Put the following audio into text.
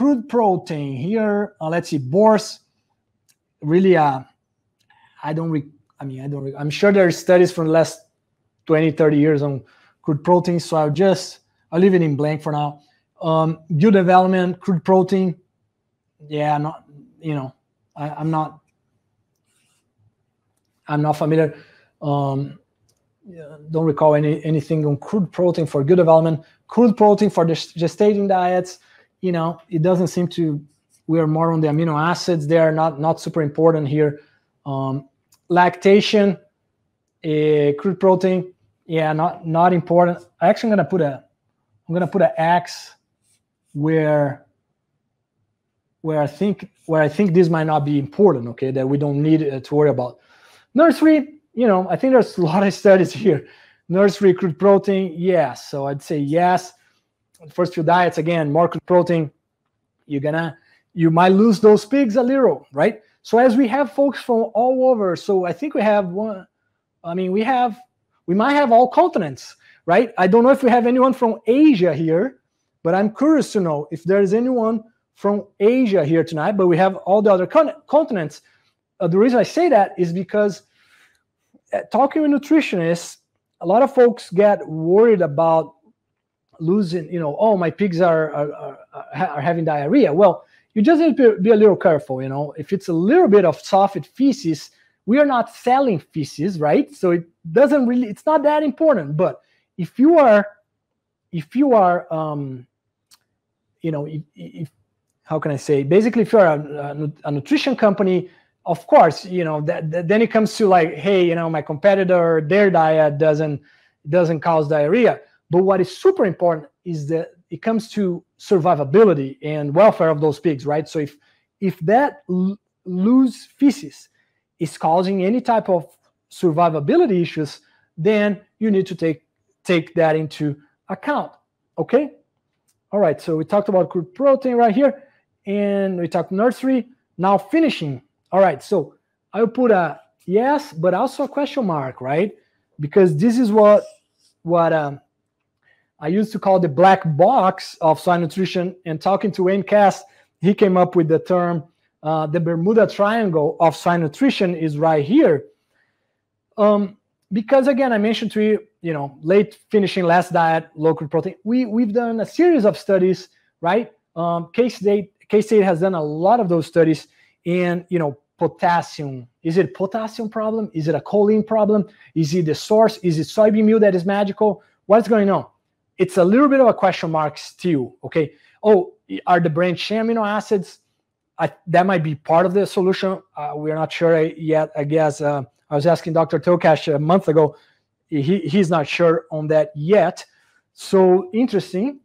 crude protein here. Let's see, boars. Really, I'm sure there are studies from the last 20, 30 years on crude protein. So I'll leave it in blank for now. Bio development, crude protein. Yeah, I'm not familiar. Don't recall anything on crude protein for good development. Crude protein for the gestating diets, it doesn't seem to. We are more on the amino acids. They are not super important here. Lactation, crude protein, yeah, not important. Actually, I'm gonna put an X where I think this might not be important. Okay, that we don't need to worry about. Nursery. I think there's a lot of studies here. Nursery crude protein, yes. So I'd say yes. First few diets, again, more crude protein. You might lose those pigs a little, right? So as we have folks from all over, so I think we have one. I mean, we might have all continents, right? I don't know if we have anyone from Asia here, but I'm curious to know if there is anyone from Asia here tonight. But we have all the other continents. The reason I say that is because talking with nutritionists, a lot of folks get worried about losing, oh, my pigs are having diarrhea. Well, you just need to be a little careful, If it's a little bit of soft feces, we are not selling feces, right? So it doesn't really, it's not that important. But basically if you're a nutrition company, of course, then it comes to like, hey, my competitor, their diet doesn't cause diarrhea. But what is super important is that it comes to survivability and welfare of those pigs, right? So if that loose feces is causing any type of survivability issues, then you need to take that into account. Okay, all right. So we talked about crude protein right here, and we talked nursery. Now finishing. All right, so I'll put a yes, but also a question mark, right? Because this is what I used to call the black box of soil nutrition. And talking to Wayne Cass, he came up with the term, the Bermuda Triangle of soil nutrition is right here. Because again, I mentioned to you, late finishing last diet, low crude protein. We've done a series of studies, right? K-State has done a lot of those studies. And potassium, is it a potassium problem? Is it a choline problem? Is it the source? Is it soybean meal that is magical? What's going on? It's a little bit of a question mark still. Okay, oh, are the branched-chain amino acids, that might be part of the solution. We're not sure yet. I guess I was asking Dr. Tokash a month ago. He's not sure on that yet. So interesting.